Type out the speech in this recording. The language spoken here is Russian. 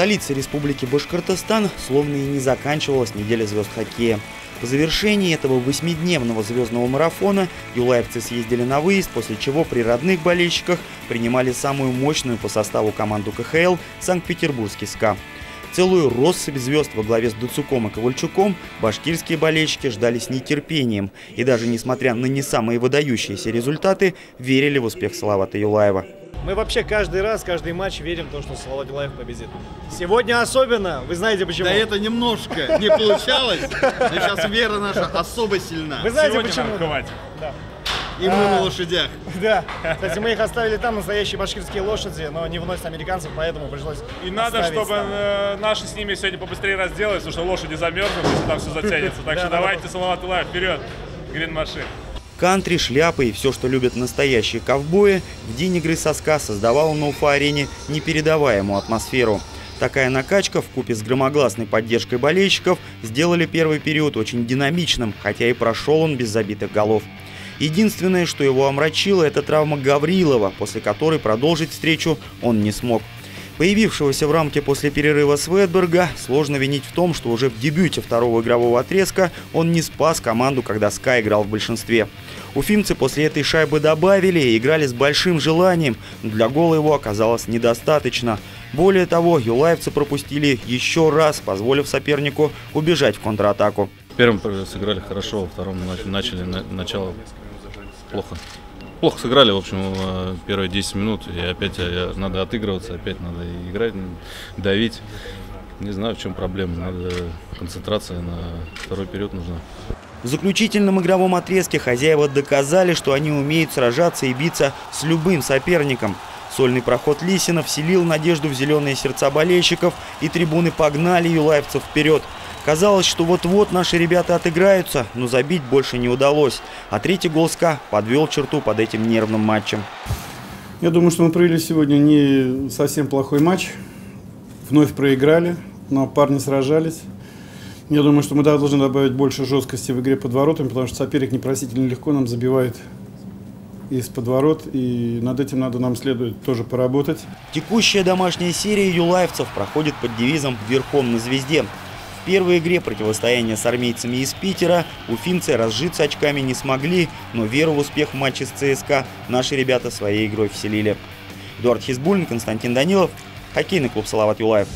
столице Республики Башкортостан словно и не заканчивалась неделя звезд хоккея. По завершении этого восьмидневного звездного марафона юлаевцы съездили на выезд, после чего при родных болельщиках принимали самую мощную по составу команду КХЛ «Санкт-Петербургский СКА». Целую россыпь звезд во главе с Дуцуком и Ковальчуком башкирские болельщики ждали с нетерпением и даже несмотря на не самые выдающиеся результаты, верили в успех Салавата Юлаева. Мы вообще каждый раз, каждый матч верим в то, что Салават Юлаев победит. Сегодня особенно, вы знаете почему? Да это немножко не получалось, но сейчас вера наша особо сильна. Вы знаете почему? И мы на лошадях. Да. Кстати, мы их оставили там, настоящие башкирские лошади, но не вносят американцев, поэтому пришлось и надо, чтобы там наши с ними сегодня побыстрее разделались, потому что лошади замерзнут, если там все затянется. Так что давайте, Салават Лайф, вперед, грин-машин. Кантри, шляпы и все, что любят настоящие ковбои, в день игры со СКА создавало на Уфа-арене непередаваемую атмосферу. Такая накачка вкупе с громогласной поддержкой болельщиков сделали первый период очень динамичным, хотя и прошел он без забитых голов. Единственное, что его омрачило, это травма Гаврилова, после которой продолжить встречу он не смог. Появившегося в рамке после перерыва Светберга сложно винить в том, что уже в дебюте второго игрового отрезка он не спас команду, когда СКА играл в большинстве. Уфимцы после этой шайбы добавили и играли с большим желанием, но для гола его оказалось недостаточно. Более того, юлаевцы пропустили еще раз, позволив сопернику убежать в контратаку. В первом сыграли хорошо, во втором начали начало плохо. Плохо сыграли, в общем, первые 10 минут, и опять надо отыгрываться, опять надо играть, давить. Не знаю, в чем проблема, надо концентрация на второй период нужна. В заключительном игровом отрезке хозяева доказали, что они умеют сражаться и биться с любым соперником. Сольный проход Лисина вселил надежду в зеленые сердца болельщиков, и трибуны погнали юлаевцев вперед. Казалось, что вот-вот наши ребята отыграются, но забить больше не удалось. А третий гол СКА подвел черту под этим нервным матчем. Я думаю, что мы провели сегодня не совсем плохой матч. Вновь проиграли, но парни сражались. Я думаю, что мы должны добавить больше жесткости в игре под воротами, потому что соперник непростительно легко нам забивает из-под ворот, и над этим надо нам следует тоже поработать. Текущая домашняя серия юлаевцев проходит под девизом «Верхом на звезде». В первой игре противостояния с армейцами из Питера уфимцы разжиться очками не смогли, но веру в успех в матче с ЦСКА наши ребята своей игрой вселили. Эдуард Хизбулин, Константин Данилов, хоккейный клуб «Салават Юлаев».